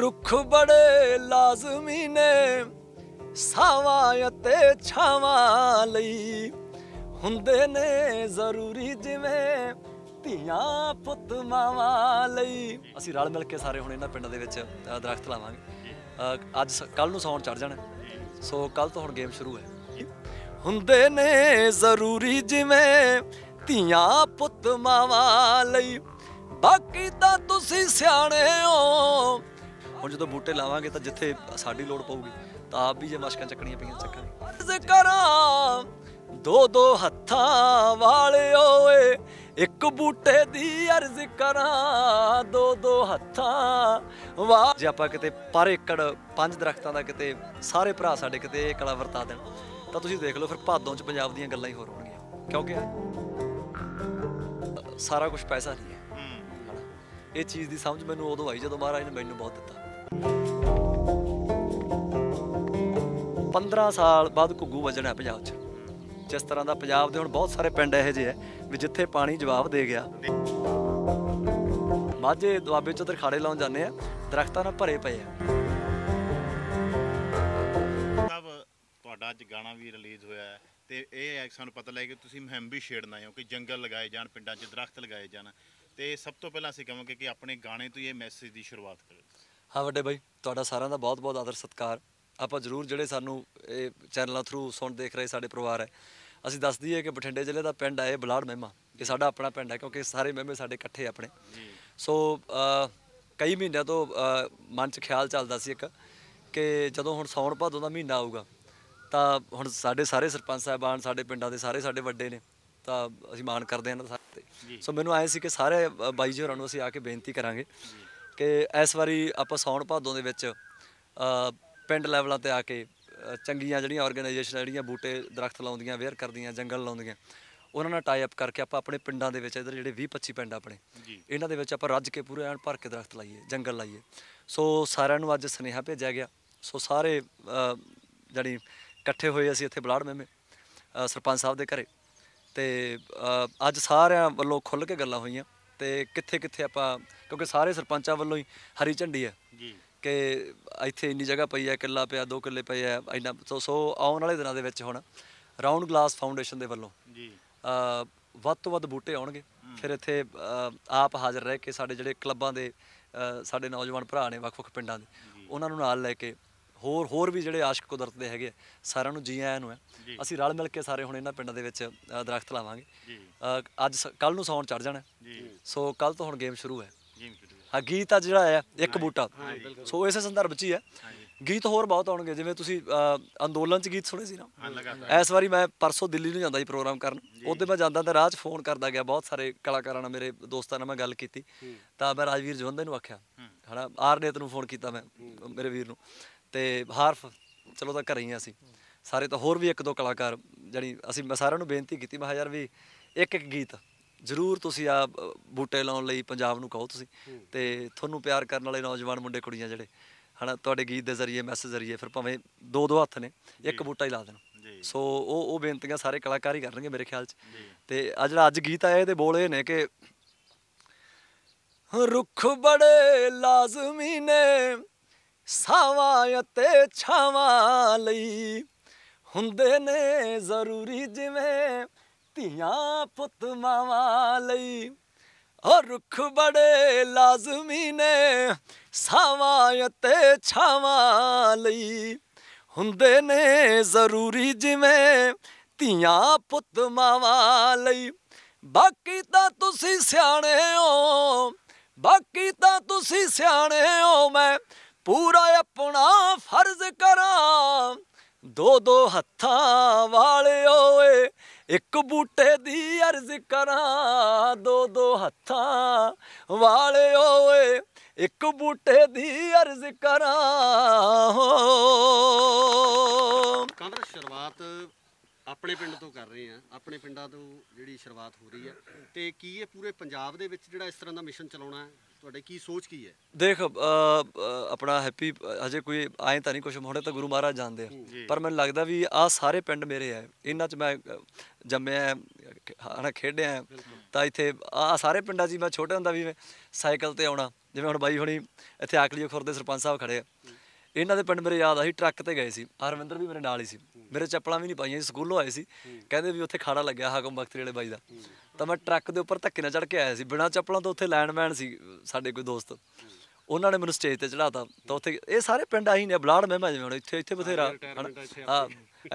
रुख बड़े लाजमी ने सावायते छावा लई हुंदे ने जरूरी जिवें धीया पुत मावा लई। असीं रल मिल के सारे हुण इन्हां पिंडां दे विच दरख्त लावांगे। अज कल नूं सौण चढ़ जाना, सो कल तो हुण गेम शुरू है। हुंदे ने जरूरी जिवें धीया पुत मावा लई, बाकी तां तुसीं सियाणे हो। हुण जदों बूटे लावांगे तां जिथे साडी लोड़ पऊगी तां आप भी जे मशकां चकणियां पईयां चक्कांगे। दो दो हत्थां वाले होए एक बूटे दी अर्ज करां, दो दो हत्थां वाले। जे आपां किते पर एकड़ 5 दरख्तां दा किते सारे भरा साडे किते इह कला वरता देण तां तुसीं देख लओ फिर भादों च पंजाब दीयां गल्लां ही होर होणगीयां, क्योंकि सारा कुछ पैसा नहीं है। इह चीज़ दी समझ मैनूं उदों आई जदों महाराज ने मैनूं बहुत दित्ता। 15 साल बाद घुग्गू वजन है पंजाब च, जिस तरह का पंजाब दे हुण बहुत सारे पिंड इहो जिहे है भी जिथे पानी जवाब दे गया। माझे दुआबे च तरखाड़े लाउण जाने दरख्तां नाल भरे पए है। अज गाना भी रिलीज़ होया है ते इह है सानूं पता लग गया तुसीं मुहिम भी छेड़ना है कि जंगल लगाए जाण, पिंडां च दरख्त लगाए जाण। ते सब तो पहलां असीं कहांगे कि अपने गाने तो इह मैसेज दी शुरुआत करो। हाँ वड्डे भाई, तुहाडा सारां दा बहुत बहुत आदर सत्कार। आप जरूर जोड़े सानू चैनलों थ्रू सुन देख रहे साढ़े परिवार है। असी दस दीए कि बठिंडे जिले का पिंड है बलाड़ महिमा, ये साढ़ा अपना पिंड है क्योंकि सारे महिमे साढ़े कट्ठे अपने। सो कई महीनों तो मन च ख्याल चलता सी एक कि जदों हुण सौण भादों का महीना आऊगा तो हुण साढ़े सारे सरपंच साहबान साढ़े पिंडां दे सारे साढ़े वड्डे ने तो असी माण करते हैं इन्हां दा। सो मैनूं आए सी कि सारे बाई जी होरां नूं असी आके बेनती करांगे कि इस वारी आपां सौण भादों दे विच पिंड लैवलों पर आके चंगिया जिहड़ियां ऑर्गेनाइजेशन जिहड़ियां बूटे दरख्त लाउंदियां वेयर करदियां जंगल लाउंदियां उन्हां नाल टाई अप करके आप अपने पिंडां दे विच इधर जिहड़े 20-25 पिंड अपने इन्हां दे विच आप रज के पूरे ऐन भर के दरख्त लाइए जंगल लाइए। सो सारिआं नूं अज सुनेहा भेजिआ गया। सो सारे जानी इकट्ठे होए असीं इत्थे बलाड़ मेमे सरपंच साहब दे घरे ते अज सारिआं वल्लों खुल के गल्लां होईआं ते कित्थे कित्थे आपां क्योंकि सारे सरपंचां वल्लों ही हरी झंडी है जी कि इत्थे इन्नी जगह पई है, किला पिया 2 किले पे है इन्ना। सो आने वाले दिनों के हुण राउंड ग्लास फाउंडेशन के वलों वध तो वध बूटे आउणगे। फिर इत्थे आप हाज़र रह के साडे जिहड़े क्लबां दे साडे नौजवान भरा ने वख-वख पिंडां दे उन्हां नूं नाल लै के होर भी जिहड़े आशिक कुदरत दे हैगे सारिआं नूं जी आइआं नूं है। असीं रल मिल के सारे हुण इन्हां पिंडां दे विच दरख्त लावांगे। अज कल नूं सौण चढ़ जाना, सो कल तो हुण गेम शुरू है। हाँ गीत आज है एक बूटा, सो इस संदर्भ च ही है। गीत होर बहुत आउणगे जिवें तुसीं अंदोलन च गीत सुने सी ना। इस वारी मैं परसों दिल्ली नूं जांदा ही प्रोग्राम करन, उदे मैं जांदा तां राह च फोन करदा गया बहुत सारे कलाकारां नाल मेरे दोस्तां नाल मैं गल कीती तां मैं राजवीर जोंदे नूं आख्या है ना आरनेत नूं फोन कीता मैं मेरे वीर नूं ते हारफ चलो तां घरे ही असीं सारे तां होर भी 1-2 कलाकार जानी असीं मैं सारिआं नूं बेनती कीती मैं यार भी एक गीत जरूर तुसीं आ बूटे लाउण लई पंजाब नूं कहो तुसीं ते तुहानूं प्यार करन वाले नौजवान मुंडे कुड़ियां जिहड़े है ना तुहाडे गीत दे जरिए मैसेज जरिए फिर भावें 2-2 हत्थ ने एक बूटा ही ला देण। सो वो बेनतियां सारे कलाकार ही करनगे मेरे ख्याल च। ते आ जिहड़ा अज गीत आया इहदे बोल इह ने कि रुख बड़े लाजमी ने सावायते छावा लई हुंदे ने जरूरी जिवें तिया पुत मावा लई, और रुख बड़े लाजमी ने सावायते छावा लई हुंदे ने जरूरी जिवें तिया पुत मावा लई, बाकी तां तुसीं सियाणे हो, बाकी तां तुसीं सियाणे हो। मैं पूरा अपना फर्ज करां, दो दो हत्थां वाले होए एक बूटे दी अर्ज करां, दो दो हत्थां वाले होए एक बूटे दी अर्ज करां। कंवर शुरुआत अपने पिंड तो कर रहे हैं, अपने पिंडा तो जिहड़ी शुरुआत हो रही है ते की ये पूरे पंजाब दे विच जिहड़ा इस तरह दा मिशन चलाउणा है तुहाडे की सोच की है? देख अपना हैप्पी हजे कोई आए तो नहीं कुछ हुणे तो गुरु महाराज जानते हैं, पर मैं लगता भी आ सारे पिंड मेरे है इन्हां च मैं जम्मिया है है ना खेडिया है तो इतने आ सारे पिंडा जी मैं छोटे होंदा भी मैं साइकिल ते आना जिवें हुण बाई हुणी इत्थे आकलीओ खुर दे सरपंच साहब खड़े इन्हां दे पिंड मेरे याद आ ट्रक ते गए सी हरविंदर भी मेरे नाल ही सी मेरे चप्पलां भी नहीं पाईआं जी स्कूलों आए सी कहंदे भी उत्थे खाड़ा लग्गिआ हाकम बख्तरी वाले बाई दा तो मैं ट्रक दे उपर धक्के नाल चढ़ के आया सी बिना चप्पलां तो उत्थे लाइनमैन सी साडे कोई दोस्त उन्होंने मैं स्टेज पर चढ़ाता तो उ सारे पिंड आई ने बलाड़ महमा जिवें हुण इत्थे इत्थे बथेरा हाँ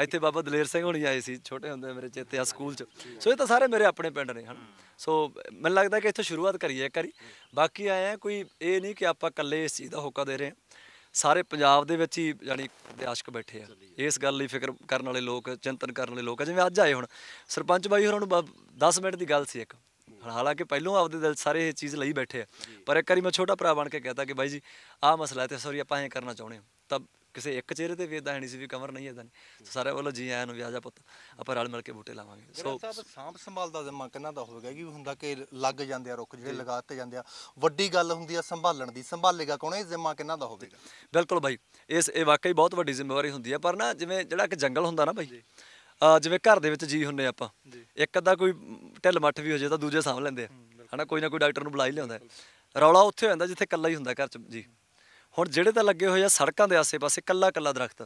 इत्थे बाबा दलेर सिंह होनी आए सी छोटे होंदे मेरे चेते आ स्कूल च सो ये तो सारे मेरे अपने पिंड ने है ना सो मैनूं लगदा कि इत्थों शुरुआत करिए एक बारी बाकी आए हैं कोई ये नहीं कि आपां कल्ले इस चीज़ का होका दे रहे हैं सारे पंजाब दे विच ही जानी आशक बैठे है इस गल लई फिकर करन वाले लोग चिंतन करन वाले लोग जिवें अज आए हुण सरपंच बाई होरां नूं 10 मिनट की गल सी एक हालांकि पहलों आपदे दिल सारे ये चीज़ लई बैठे है पर एक बारी मैं छोटा भरा बन के कहता कि भाई जी आ मसला है तो सॉरी आपां ऐ करना चाहुंदे तां किसी एक चेहरे पर भी इदा है नहीं सी भी कंवर नहीं इदा नहीं सारे वालों जी आया नूं आजा पुत्त आपां रल मिल के बूटे लावांगे सो सांभ संभाल दा जमा किन्ना दा होवेगा कि हुंदा कि लग जांदे आ रुख जिहड़े लगा ते जांदे आ वड्डी गल हुंदी आ संभालण दी संभालेगा कौन इह जमा किन्ना दा होवेगा बिल्कुल भाई इस ये वाकई बहुत वड्डी जिम्मेवारी हुंदी है पर ना जिवें जिहड़ा कि जंगल हुंदा ना भाई जिवें घर दे विच जी हुंदे आपां एक अद्धा कोई ढिल मठ भी हो जाए तो दूजे सामभ लैंदे है ना कोई ना कोई डॉक्टर नूं बुला ही लिआउंदा रौला उत्थे हुंदा जिथे कल्ला ही हुंदा घर च जी हुण जिहड़े तां लगे हुए आ सड़कां दे आसे पासे कल्ला कल्ला दरख्त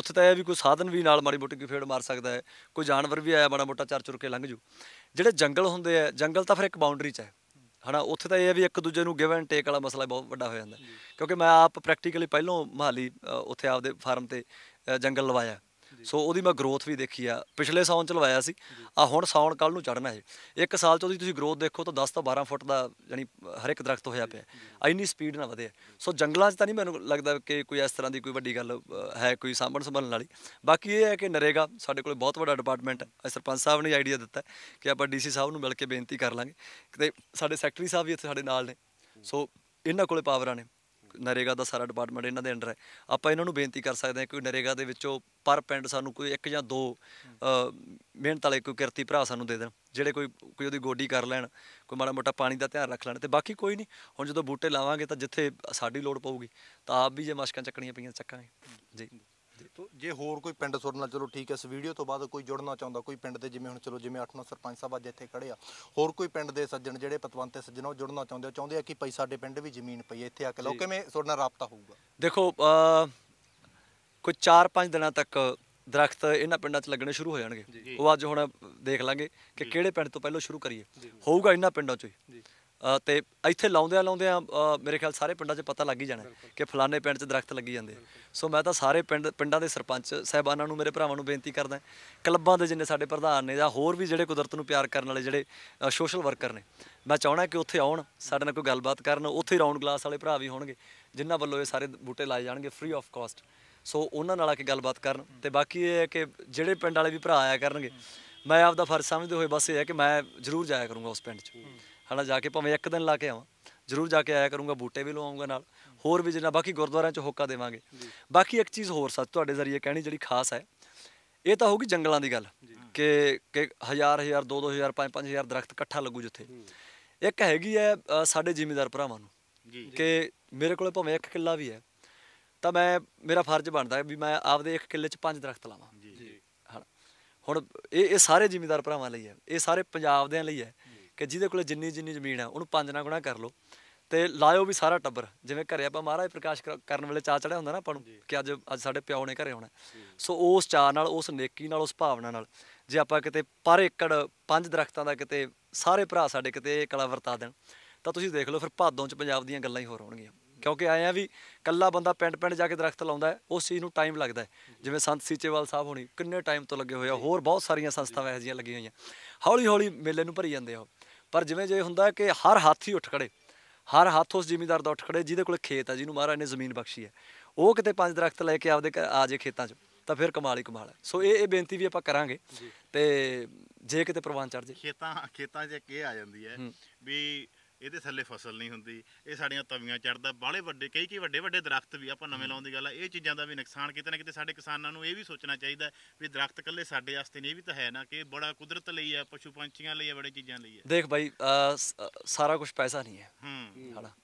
उत्थे तां इह वी कोई साधन भी नाल माड़ी मोटी कोई फेड़ मार सकदा है कोई जानवर भी आया माड़ा मोटा चर चुर के लंघ जू जिहड़े जंगल हुंदे आ जंगल तां फिर एक बाउंडरी च है ना उत्थे तां इह वी एक दूजे नूं गिव एंड टेक वाला मसला बहुत वड्डा हो जांदा क्योंकि मैं आप प्रैक्टिकली पहलों मोहाली उत्थे आपदे फार्म ते जंगल लवाया सो वो मैं ग्रोथ भी देखी आ पिछले साउन च लवाया सी आ हुण साउन कल नूं चढ़ना है एक साल च तुसीं ग्रोथ देखो तो 10 तो 12 फुट का जानी हर एक दरख्त होया पिया इन्नी स्पीड ना वधे सो जंगलों च तां नहीं मैनूं लगदा कि कोई इस तरह की कोई वड्डी गल है कोई सांभण संभालण वाली बाकी ये है कि नरेगा साडे कोल बहुत वड्डा डिपार्टमेंट है सरपंच साहब ने आइडिया दिता है कि आपां डीसी साहब नूं मिल के बेनती कर लांगे ते साडे सैकटरी साहब भी इत्थे साडे नाल ने सो इन्हां कोल पावरां ने नरेगा का सारा डिपार्टमेंट इन्हों के अंडर है आप इन्हों बेनती कर सकते हैं कि नरेगा के पर पिंड सूँ कोई एक या दो मेहनत वाले कोई किरती भरा सूँ दे जेडे कोई कोई वो गोडी कर लैन कोई माड़ा मोटा पानी का ध्यान रख लैन तो बाकी कोई नहीं हम जो बूटे लावे तो जिथे साड़ी लोड़ पऊगी तो आप भी जो मशकां चकनिया पईआं चकांगे जी तो जे होर कोई पिंड सुरन नाल चलो ठीक है इस वीडियो तो बाद कोई जुड़ना चाहुंदा कोई पिंड दे जिवें हुण चलो जिवें 8-9 सरपंच साहब अज इत्थे खड़े आ होर कोई पिंड दे सज्जन जिहड़े पतवंत सज्जन वो जुड़ना चाहुंदे आ कि भाई साडे पिंड भी जमीन पई है इत्थे आके लो किवें सुरन नाल राबता होऊगा देखो कोई 4-5 दिनां तक दरख्त इन्हां पिंडां 'च लगणे शुरू हो जाणगे वो अज हुण देख लांगे कि किहड़े पिंड तो पहलों शुरू करिए होऊगा इन्हां पिंडां 'चों ही तो इत्थे लाउंदियां मेरे ख्याल सारे पिंडां 'च पता लग ही जाना कि फलाने पिंड 'च दरख्त लगी जांदे सो मैं तो सारे पिंडां दे सरपंच साहिबानां नूं मेरे भरावां नूं बेनती करदा क्लब्बां दे जिन्ने साडे प्रधान ने जां होर भी जिहड़े कुदरत नूं प्यार करन वाले जिहड़े सोशल वर्कर ने मैं चाहना कि उत्थे आउण साडे नाल कोई गलबात करन उत्थे राउंड ग्लास वाले भरा भी होणगे जिन्हां वल्लों ये सारे बूटे लाए जाणगे फ्री ऑफ कास्ट सो उन्हां नाल आ के गलबात करन ते बाकी ये है कि जिहड़े पिंड वाले भी भरा आया करनगे मैं आपदा फर्ज समझदे होए बस ये है कि मैं जरूर जाया करूँगा उस पिंड 'च है ना जाके भावें एक दिन ला के आवां जरूर जाके आया करूँगा बूटे भी लवाऊँगा नाल होर भी जिन्ना बाकी गुरुद्वारों 'च होका देवांगे बाकी एक चीज़ होर सच तुहाडे जरिए कहनी जिहड़ी खास है ये तो होगी जंगलों की गल कि 1000 2000 5000 दरख्त इकट्ठा लगू जिथे एक हैगी है साडे जिमीदार भरावां नूं कि मेरे कोल भावें 1 किला भी है तो मैं मेरा फर्ज बनता है भी मैं आपदे 1 किले 'च 5 दरख्त लावां है ना हुण ये सारे जिमीदार भरावां लई है ये सारे पंजाब दियां लई है कि जिहदे कोल जिन्नी जिन्नी जमीन है उन्होंने 5 गुणा कर लो तो लाओ भी सारा टब्बर जिवें घरे आपां महाराज प्रकाश करन वेले चा चढ़िया हुंदा ना आपां नूं कि अज अज साडे प्यो ने घरे आउणा सो उस चा नाल उस नेकी नाल उस भावना नाल जे आपां किते पर एकड़ 5 दरख्तां दा किते सारे भरा साडे किते इह कला वरता देण तां तुसीं देख लओ फिर भादों 'च पंजाब दीआं गल्लां ही होर होणगीआं क्योंकि आए हैं भी कला बंदा पिंड पिंड जाके दरख्त लाउंदा है उस चीज़ नूं टाइम लगता है जिवें संत सीचेवाल साहब होणी किन्ने टाइम तो लगे हुए आ होर बहुत सारियां संस्थावां इहो जिहियां लगियां होईआं हौली हौली मेले नूं भरी जांदे आ पर जिवें जे हुंदा कि हर हाथ ही उठ खड़े हर हाथ उस जिमीदार दा उठ खड़े जिहदे कोल खेत है जिन्होंने महाराज ने जमीन बख्शी है वो किते 5 दरख्त लैके आपदे घर आ जाए खेतों 'च तो फिर कमाल ही कमाल है सो ये बेनती भी आपां करांगे ते जे किते परवान चढ़ जाए खेतों 'च के आ जांदी है भी ये थले फसल नहीं होंगी ये साड़ियाँ तवियां चढ़ता बाले वे कई वे दरख्त भी आप नवें लाने की गल ये चीज़ों का भी नुकसान कितने ना कितने साडे किसानां नूं ये भी सोचना चाहिए भी दरख्त कल्ले साडे वास्ते नहीं भी तो है ना कि बड़ा कुदरत लई है पशु पंछियां लई है बड़े चीज़ां लई है देख भाई सारा कुछ पैसा नहीं है है ना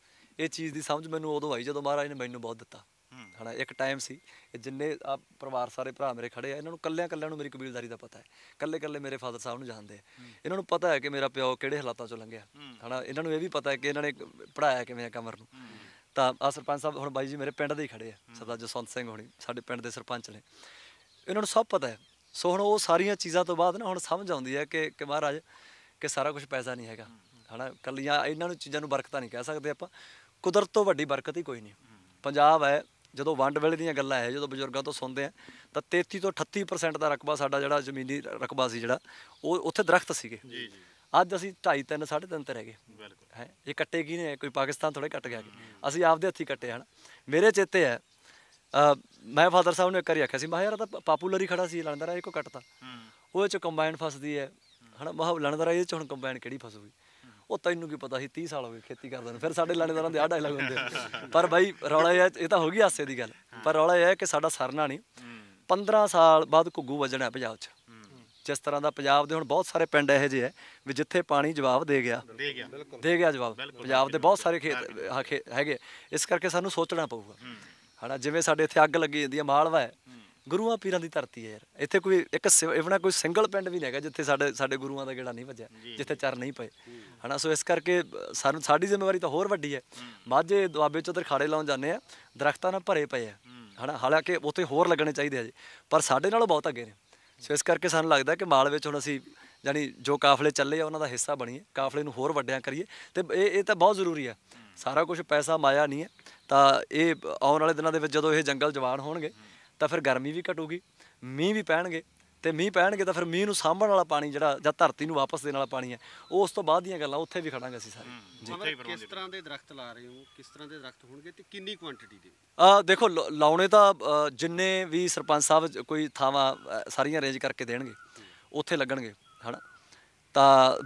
ये चीज़ की समझ मैनूं उदों आई जदों महाराज ने मैनूं बहुत दिता है ना। एक टाइम सी जिन्हें आ परिवार सारे भरा मेरे खड़े है, इन्होंने कल्लिया कल्लिया मेरी कबीलदारी का पता है, कल्ले कल्ले मेरे फादर साहब नूं जानते हैं, इन्होंने पता है कि मेरा प्यो किहड़े हालातों चों लंघिया है ना। इन्होंने यह भी पता है कि इन्होंने पढ़ाया किवें कंवर नूं। तो आ सरपंच साहब हुण बाई जी मेरे पिंड दे ही खड़े है, सरदार जसवंत सिंह होणी साडे पिंड दे सरपंच ने, इन्होंने सब पता है। सो हुण ओह सारियां चीज़ां तो बाद ना हुण समझ आउंदी है कि महाराज कि सारा कुछ पैसा नहीं हैगा है ना, कलियां इन्हां चीज़ां नूं बरकतां नहीं कह सकते आपां, कुदरत तो वड्डी बरकत ही कोई नहीं। पंजाब है जो वंड वेले दीयां गल्लां है, जो बजुर्गों तो सुनते हैं तो 33 ਤੋਂ 38% का रकबा साडा जिहड़ा जमीनी रकबा सी जिहड़ा ओह उत्थे दरख्त सीगे। अज असी 2.5 3 साढ़े 3 ते रह गए है। ये कट्टे की ने कोई पाकिस्तान थोड़े कट गया, असी आपदे हत्थी कट्टे है ना। मेरे चेते है मैं फादर साहब ने एक बार आख्या, मैं यार पापूलर ही खड़ा सी लंदरा ये को कटता, वो कंबाइन फसदी है ना, मैं लंदरा ये हम कंबाइन किहड़ी फसूगी, वो तेनों की पता ही 30 साल हो गए खेती करते हैं। फिर साढ़े लानेदारों के आ डायलॉग होंगे, पर बई रौला यह है, ये तो होगी हासे की गल, पर रौला यह है कि साडा सरना नहीं। 15 साल बाद घुग्गू वजना है पंजाब च, जिस तरह का पंजाब के हुण बहुत सारे पिंड यह जे है भी जिथे पानी जवाब दे गया जवाब पंजाब के बहुत सारे खेत है। इस करके सानू सोचना पऊगा है ना, जिवें साडे इत्थे अग लगी जांदी है, मालवा है गुरुआं पीरां दी धरती है यार, इत्थे कोई एक इवना कोई सिंगल पिंड भी नहीं है जिथे साडे गुरुआं दा गेड़ा नहीं वज्या, जिथे चर नहीं पे है ना। सो इस करके सानू साडी जिम्मेवारी तो होर वड्डी है। माझे दुआबे चो दरखाड़े लाउण जाने दरख्तां नाल भरे पए है ना, हालांकि उत्थे होर लगने चाहिए है जी, पर साडे नालों बहुत अगे ने। सो इस करके सानू लगदा कि मालवे हुण असीं जानी जो काफले चले उन्हां दा हिस्सा बणीए, काफले नूं होर वड्डियां करिए, ते इह तां बहुत जरूरी है। सारा कुछ पैसा माया नहीं है, तां इह आउण वाले दिनां दे विच जदों इह जंगल जवान होणगे तो फिर गर्मी भी घटूगी, मीँह भी पैणगे, तो मीँह पैणगे तो फिर मीँह नूं सामभण वाला पानी जिहड़ा जां धरती नूं वापस देने वाला पानी है, उस तो बाद दी गल्लां उत्थे भी खड़ांगे असीं सारे। किस तरह के दरख्त ला रहे हो, किस तरह के दरख्त होणगे ते किन्नी क्वांटिटी दे? देखो लाने तो जिन्ने भी सरपंच साहब कोई थावां सारियां अरेंज करके देणगे उत्थे लगणगे है ना। तो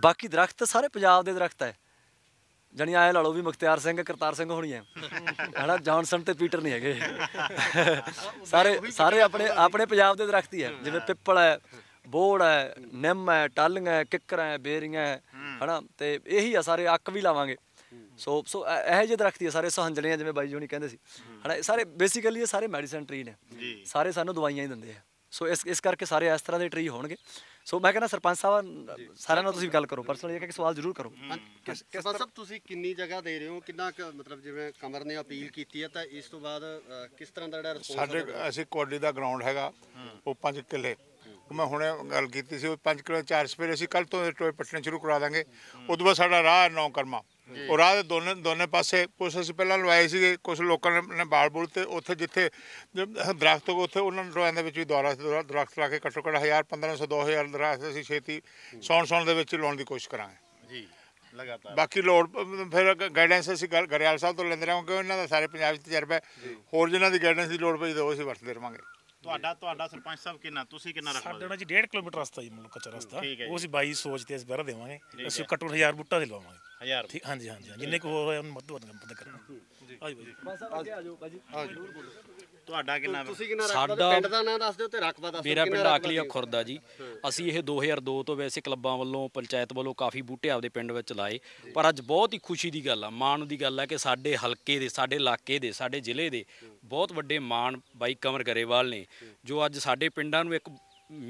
बाकी दरख्त सारे पंजाब के दरख्त है, जानी आए ला लो भी मुख्तियार सिंह करतार सिंह होनी है ना, जॉनसन ते पीटर नहीं है सारे सारे अपने अपने पंजाब के दरख्त ही है, जिवें पिपल है, बोहड़ है, निम है, टालियां है, किकरां है, बेरियां है ना, तो यही है सारे। अक भी लावांगे सो यह जे दरख्त ही है सारे, सहंजलियां जिवें बाई जी हुणी कहंदे सी है ना, सारे बेसिकली ये सारे मेडिसिन ट्री ने, सारे सानूं दवाइयां ही दिंदे है। सो इस करके सारे इस तरह के ट्री होणगे। सो मैं कहना सरपंच साहब सारे नाल तुसीं गल करो, पर्सनली एक सवाल जरूर करो। सरपंच साहब तुसीं किन्नी जगह दे रहे हो, कितना मतलब जिवें कंवर ने अपील की है, तो इस तो बाद किस तरह का जिहड़ा असीं कोडली का ग्राउंड हैगा वो 5 किले मैं हुणे गल कीती सी, 5 किले 4 सवेरे असीं कल तो टोए पट्टने शुरू करा देंगे। उदों बाद साडा राह 9 कर्मा और राह दोनों पासे कुछ असीं पहलां लवाए सीगे, कुछ लोगों ने बाल बूल तो उत्थे जिथे दरख्त उत्थे उन्होंने लवाइयां दे विच भी दौरा दरख्त ला के घट्टो घट 1500 2000 दरख्त असीं छेती सौण दे विच लाउण दी कोशिश करांगे जी लगातार। बाकी लोड़ फिर गाइडेंस असीं गरेवाल साहब तो लैंदे रहांगे, इन्हां दा सारे पंजाब च तजरबा है, होर जिन्हां दी गाइडेंस की लोड़ पई तो असीं वरतदे रहांगे। ਤੁਹਾਡਾ ਸਰਪੰਚ ਸਾਹਿਬ ਕਿੰਨਾ ਤੁਸੀਂ ਕਿੰਨਾ ਰੱਖਦੇ ਹੋ? ਸਾਡਾ ਜੀ 1.5 ਕਿਲੋਮੀਟਰ ਰਸਤਾ ਜੀ ਮਨ ਕੱਚਾ ਰਸਤਾ, ਉਹ ਅਸੀਂ 22 ਸੋਚ ਤੇ ਅਸੀਂ ਬਾਹਰ ਦੇਵਾਂਗੇ, ਅਸੀਂ ਘੱਟੋ 1000 ਬੂਟਾ ਦੇ ਲਵਾਵਾਂਗੇ 1000 ਠੀਕ ਹਾਂਜੀ ਹਾਂਜੀ ਜਿੰਨੇ ਕੋ ਹੋਇਆ ਉਹਨੂੰ ਮਦਦ ਕਰਨ ਪਤਾ ਕਰਨਾ। ਆਜੋ ਬਾਈ ਬਸ ਅੱਗੇ ਆਜੋ ਬਾਈ ਜੀ ਜ਼ਰੂਰ ਬੋਲੋ ਤੁਹਾਡਾ ਕਿੰਨਾ? ਤੁਸੀਂ ਕਿੰਨਾ ਰੱਖਦੇ ਹੋ? ਪਿੰਡ ਦਾ ਨਾਂ ਦੱਸ ਦਿਓ ਤੇ ਰਕਬਾ ਦੱਸ ਦਿਓ। ਮੇਰਾ ਪਿੰਡ ਆਕਲੀਆ ਖੁਰਦਾ ਜੀ। ਅਸੀਂ ਇਹ 2002 ਤੋਂ ਵੈਸੇ ਕਲੱਬਾਂ ਵੱਲੋਂ ਪੰਚਾਇਤ ਵੱਲੋਂ ਕਾਫੀ ਬੂਟੇ ਆਪਦੇ ਪਿੰਡ ਵਿੱਚ ਲਾਏ, ਪਰ ਅੱਜ ਬਹੁਤ ਹੀ ਖੁਸ਼ੀ ਦੀ ਗੱਲ ਆ, ਮਾਣ ਦੀ ਗੱਲ ਆ ਕਿ ਸਾਡੇ ਹਲਕੇ ਦੇ, ਸਾਡੇ ਇਲਾਕੇ ਦੇ, ਸਾਡੇ ਜ਼ਿਲ੍ਹੇ ਦੇ ਬਹੁਤ ਵੱਡੇ ਮਾਣ ਬਾਈ ਕੰਵਰ ਗਰੇਵਾਲ ਨੇ जो अज साडे पिंडां नूं एक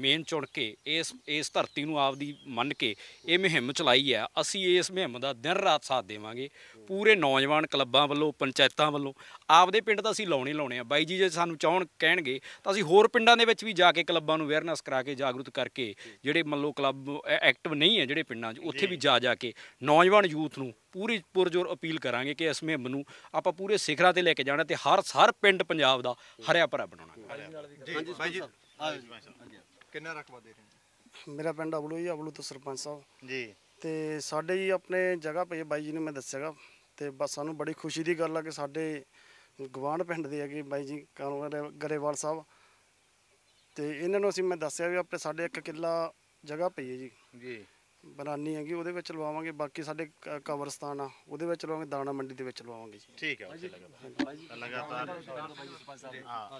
मेन चुन के इस धरती नूं आपदी मन के ये मुहिम चलाई है। असी इस मुहिम का दिन रात साथ देवांगे, पूरे नौजवान क्लबां वल्लों पंचायतां वल्लों आपदे पिंड तां असी लाउणे लाउणे आ। बाई जी जे सानूं चाहण कहणगे तां असी होर पिंडां दे विच भी जाके क्लबां नूं अवेयरनेस करा के जागरूक करके जिहड़े मल्लो क्लब एक्टिव नहीं है जिहड़े पिंडां 'च उत्थे भी जा जाके नौजवान यूथ नूं पूरी पुरजोर अपील करांगे कि इस मुहिम नूं आपां पूरे सिखरां ते लैके जाणा ते हर पिंड पंजाब दा हरिया भरा बनाउणा। किन्ना रकबा दे रहे? मेरा पिंड अबलू जी, अबलू तो सरपंच साहब जी ते साडे जी अपने जगह पे बाई जी ने मैं दस्सेगा ते बस सानूं बड़ी खुशी दी गल आ कि साडे गवांढ पिंड दे अगे बाई जी कंवर गरेवाल साहब ते इन्हां नूं असीं मैं दस्सेआ वी अपने साडे 1 किला जगह पई है जी जी बनानी हैगी, ਉਹਦੇ ਵਿੱਚ ਲਵਾਵਾਂਗੇ। ਬਾਕੀ ਸਾਡੇ ਕਬਰਸਤਾਨ ਆ ਉਹਦੇ ਵਿੱਚ ਲਵਾਵਾਂਗੇ, ਦਾਣਾ ਮੰਡੀ ਦੇ ਵਿੱਚ ਲਵਾਵਾਂਗੇ ਜੀ। ਠੀਕ ਹੈ ਲਗਾਤਾਰ ਹਾਂ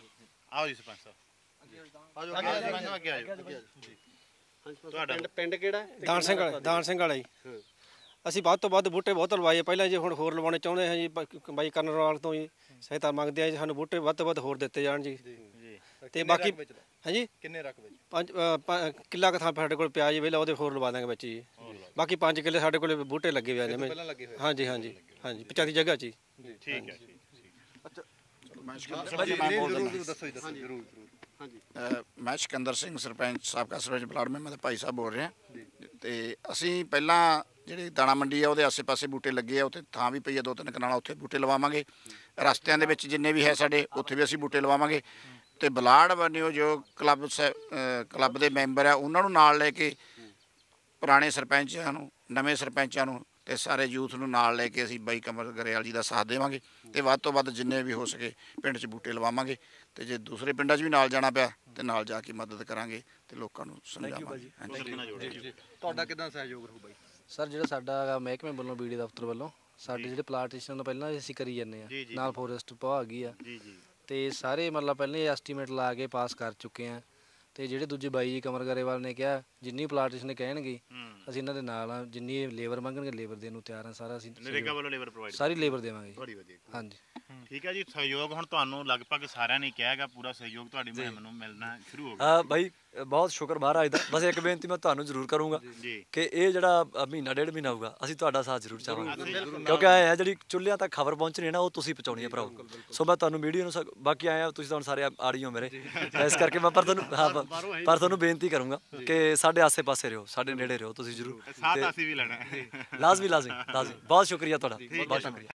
ਆਓ ਜੀ ਸਰਪੰਚ ਸਾਹਿਬ ਆਜੋ ਅੱਗੇ ਆਜੋ। ਤੁਹਾਡਾ ਪਿੰਡ ਕਿਹੜਾ? ਦਾਨ ਸਿੰਘ ਵਾਲਾ ਜੀ। ਅਸੀਂ ਵੱਧ ਤੋਂ ਵੱਧ ਬੂਟੇ ਬਹੁਤ ਲਵਾਏ ਪਹਿਲਾਂ ਜੀ, ਹੁਣ ਹੋਰ ਲਵਾਉਣੇ ਚਾਹੁੰਦੇ ਹਾਂ ਜੀ। ਬਾਈ ਕਰਨਵਾਲ ਤੋਂ ਜੀ ਸਹਾਇਤਾ ਮੰਗਦੇ ਆ ਜੀ, ਸਾਨੂੰ ਬੂਟੇ ਵੱਧ ਤੋਂ ਵੱਧ ਹੋਰ ਦਿੱਤੇ ਜਾਣ ਜੀ। ਤੇ ਬਾਕੀ ਹਾਂਜੀ ਕਿੰਨੇ ਰਕਬੇ ਜੀ? 5 ਕਿੱਲਾ ਕਥਾਂ ਸਾਡੇ ਕੋਲ ਪਿਆ ਜੀ, ਪਹਿਲਾਂ ਉਹਦੇ ਹੋਰ ਲਵਾ ਦਾਂਗੇ ਵਿੱਚ ਜੀ। ਬਾਕੀ 5 ਕਿੱਲੇ ਸਾਡੇ ਕੋਲ ਬੂਟੇ ਲੱਗੇ ਹੋਏ ਨੇ ਹਾਂਜੀ ਹਾਂਜੀ ਹਾਂਜੀ 85 ਜਗ੍ਹਾ ਜੀ। ਠੀਕ ਹੈ ਅੱਛਾ, ਮੈਂ सिकंदर सिंह सरपंच साबका सरपंच बलाड़ में मतलब भाई साहब बोल रहे हैं। तो असी पहला जी दाणा मंडी है आसे पासे बूटे लगे है, उत्थे थां भी पई है 2-3 कनाल, उत्थे बूटे लवावांगे। रस्तियां दे विच जिन्ने भी है साडे उत्थे भी असी बूटे लवावांगे। तो बलाड़ वन्यो जो क्लब दे मैंबर है उन्हां नूं नाल लैके पुराने सरपंचां नूं नवे सरपंचां नूं ते सारे यूथ नूं नाल लैके असीं बाई कंवर गरेवाल जी दा साथ देवांगे। ते वध तों वध जिन्ने भी हो सके पिंड च बूटे लवावांगे। ते जे दूसरे पिंडां च भी नाल जाना पिया ते नाल जा के मदद करांगे ते लोकां नूं समझावांगे। तुहाडा किदां सहयोग रहू बाई सर? जिहड़ा साडा महकमे ਵੱਲੋਂ ਬੀਡੀ ਦਫ਼ਤਰ ਵੱਲੋਂ ਸਾਡੇ ਜਿਹੜੇ ਪਲਾਂਟੇਸ਼ਨ ਪਹਿਲਾਂ ਅਸੀਂ ਕਰੀ ਜਾਂਦੇ ਆ, ਨਾਲ ਫੋਰੈਸਟ ਵਿਭਾਗ ਹੈਗੀ ਆ ਤੇ ਸਾਰੇ ਮਤਲਬ ਪਹਿਲਾਂ ਐਸਟੀਮੇਟ ਲਾ ਕੇ ਪਾਸ ਕਰ ਚੁੱਕੇ ਆ। ਤੇ ਜਿਹੜੇ ਦੂਜੇ ਬਾਈ ਜੀ ਕੰਵਰ ਗਰੇਵਾਲ ਨੇ ਕਿਹਾ ਜਿੰਨੀ ਪਲਾਂਟੇਸ਼ਨ ਕਹਿਣਗੇ ਅਸੀਂ ਇਹਨਾਂ ਦੇ ਨਾਲ ਆ, ਜਿੰਨੀ ਲੇਬਰ ਮੰਗਣਗੇ ਲੇਬਰ ਦੇਣ ਨੂੰ ਤਿਆਰ ਆ, ਸਾਰਾ ਅਸੀਂ ਨਰੇਗਾ ਵੱਲੋਂ ਲੇਬਰ ਪ੍ਰੋਵਾਈਡ ਸਾਰੀ ਲੇਬਰ ਦੇਵਾਂਗੇ। ਹਾਂਜੀ ਠੀਕ ਹੈ ਜੀ, ਸਹਿਯੋਗ ਹੁਣ ਤੁਹਾਨੂੰ ਲਗਭਗ ਸਾਰਿਆਂ ਨੇ ਕਿਹਾ ਹੈਗਾ, ਪੂਰਾ ਸਹਿਯੋਗ ਤੁਹਾਡੀ ਮੁਹਿੰਮ ਨੂੰ ਮਿਲਣਾ ਸ਼ੁਰੂ ਹੋ ਗਿਆ। ਹਾਂ ਬਾਈ बहुत शुक्र महाराज का। बस एक बेनती मैं तुहानू जरूर करूँगा कि ये जड़ा महीना 1.5 महीना होगा असी तुहाडा साथ जरूर चाहांगे, क्योंकि आया जी चुल्हियां तक खबर पहुँचनी है ना, वो तुसीं पहुँचाउणी है भराओ। सो मैं तुहानू मीडिया नूं बाकी आया तुसीं तुहानू सारे आड़ियो मेरे, इस करके मैं पर तुहानू बेनती करूँगा कि साडे आसे पासे रहो, साडे नेड़े रहो तुसीं जरूर। लाजमी लाजमी लाजमी बहुत शुक्रिया तुहाडा, बहुत शुक्रिया।